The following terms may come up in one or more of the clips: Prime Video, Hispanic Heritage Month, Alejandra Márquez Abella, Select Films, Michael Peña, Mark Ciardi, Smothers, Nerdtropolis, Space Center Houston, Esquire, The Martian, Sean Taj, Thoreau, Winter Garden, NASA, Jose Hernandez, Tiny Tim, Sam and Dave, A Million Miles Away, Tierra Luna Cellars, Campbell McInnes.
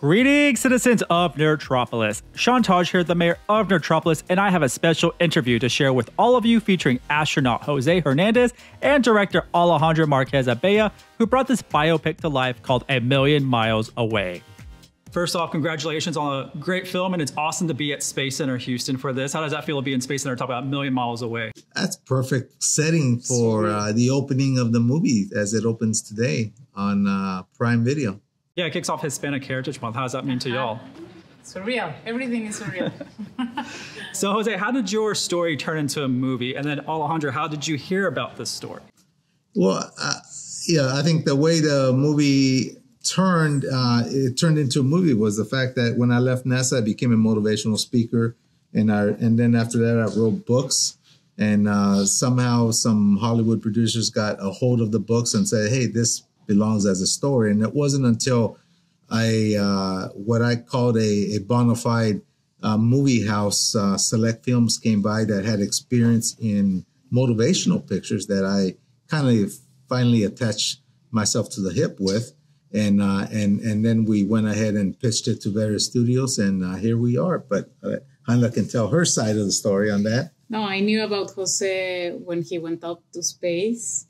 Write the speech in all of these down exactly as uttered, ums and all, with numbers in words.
Greetings, citizens of Nerdtropolis. Sean Taj here, the mayor of Nerdtropolis, and I have a special interview to share with all of you featuring astronaut Jose Hernandez and director Alejandra Márquez Abella, who brought this biopic to life called A Million Miles Away. First off, congratulations on a great film, and it's awesome to be at Space Center Houston for this. How does that feel to be in Space Center talking about A Million Miles Away? That's perfect setting for uh, the opening of the movie as it opens today on uh, Prime Video. Yeah, it kicks off Hispanic Heritage Month. How does that mean to y'all? Surreal. Everything is surreal. So, Jose, how did your story turn into a movie? And then, Alejandra, how did you hear about this story? Well, uh, yeah, I think the way the movie turned, uh, it turned into a movie was the fact that when I left NASA, I became a motivational speaker. And, I, and then after that, I wrote books. And uh, somehow some Hollywood producers got a hold of the books and said, hey, this belongs as a story. And it wasn't until I, uh, what I called a, a bona fide uh, movie house, uh, Select Films, came by that had experience in motivational pictures that I kind of finally attached myself to the hip with. And, uh, and, and then we went ahead and pitched it to various studios, and uh, here we are. But uh, Hanla can tell her side of the story on that. No, I knew about Jose when he went up to space,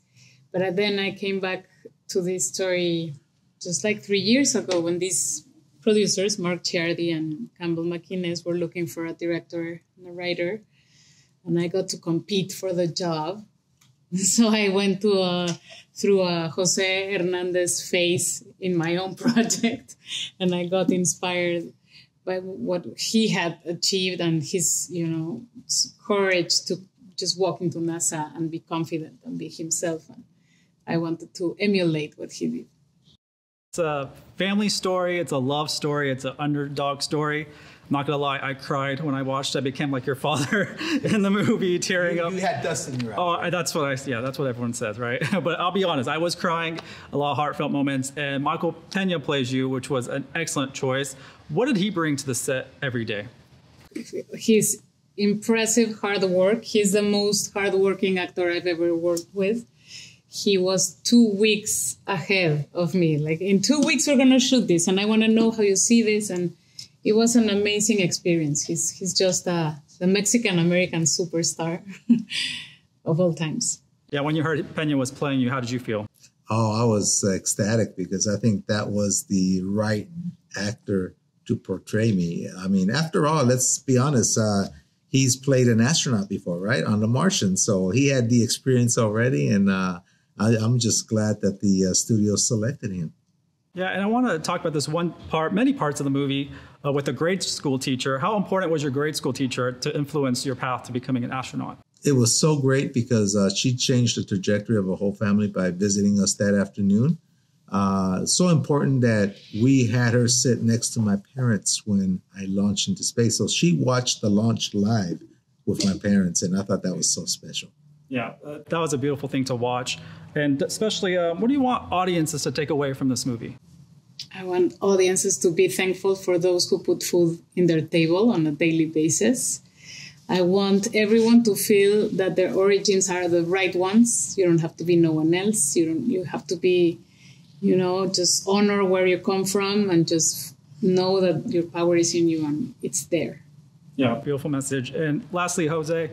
but then I came back to this story just like three years ago when these producers, Mark Ciardi and Campbell McInnes, were looking for a director and a writer, and I got to compete for the job. So I went to a, through a Jose Hernandez phase in my own project, and I got inspired by what he had achieved and his, you know, courage to just walk into NASA and be confident and be himself. And I wanted to emulate what he did. It's a family story. It's a love story. It's an underdog story. I'm not going to lie. I cried when I watched it. I became like your father in the movie, tearing you, up. You had dust in your eye. Oh, that's what I, yeah, that's what everyone says, right? But I'll be honest. I was crying. A lot of heartfelt moments. And Michael Peña plays you, which was an excellent choice. What did he bring to the set every day? His impressive hard work. He's the most hardworking actor I've ever worked with. He was two weeks ahead of me. Like, in two weeks, we're going to shoot this, and I want to know how you see this. And it was an amazing experience. He's, he's just uh, the Mexican-American superstar of all times. Yeah, when you heard Peña was playing you, how did you feel? Oh, I was ecstatic, because I think that was the right actor to portray me. I mean, after all, let's be honest, uh, he's played an astronaut before, right, on The Martian. So he had the experience already, and uh, I, I'm just glad that the uh, studio selected him. Yeah, and I want to talk about this one part, many parts of the movie uh, with a grade school teacher. How important was your grade school teacher to influence your path to becoming an astronaut? It was so great because uh, she changed the trajectory of a whole family by visiting us that afternoon. Uh, so important that we had her sit next to my parents when I launched into space. So she watched the launch live with my parents, and I thought that was so special. Yeah, uh, that was a beautiful thing to watch. And especially, uh, what do you want audiences to take away from this movie? I want audiences to be thankful for those who put food in their table on a daily basis. I want everyone to feel that their origins are the right ones. You don't have to be no one else. You don't, you have to be, you know, just honor where you come from and just know that your power is in you and it's there. Yeah, beautiful message. And lastly, Jose,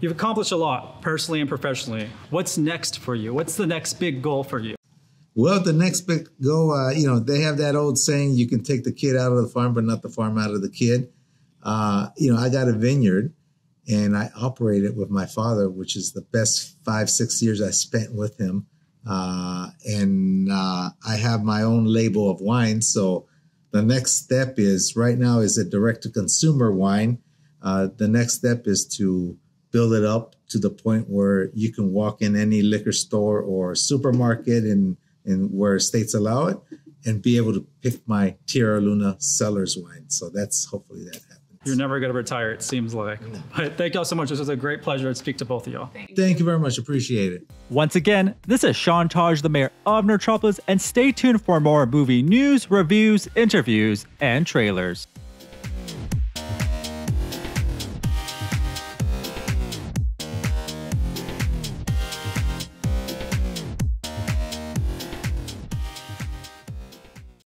you've accomplished a lot personally and professionally. What's next for you? What's the next big goal for you? Well, the next big goal, uh, you know, they have that old saying, you can take the kid out of the farm, but not the farm out of the kid. Uh, you know, I got a vineyard and I operate it with my father, which is the best five, six years I spent with him. Uh, and uh, I have my own label of wine. So the next step is, right now is a direct-to-consumer wine. Uh, the next step is to build it up to the point where you can walk in any liquor store or supermarket in, in where states allow it and be able to pick my Tierra Luna Cellars wine. So that's, hopefully that happens. You're never going to retire, it seems like. No. But thank y'all so much. This was a great pleasure to speak to both of y'all. Thank, thank you very much. Appreciate it. Once again, this is Sean Taj, the mayor of Nerdtropolis, and stay tuned for more movie news, reviews, interviews, and trailers.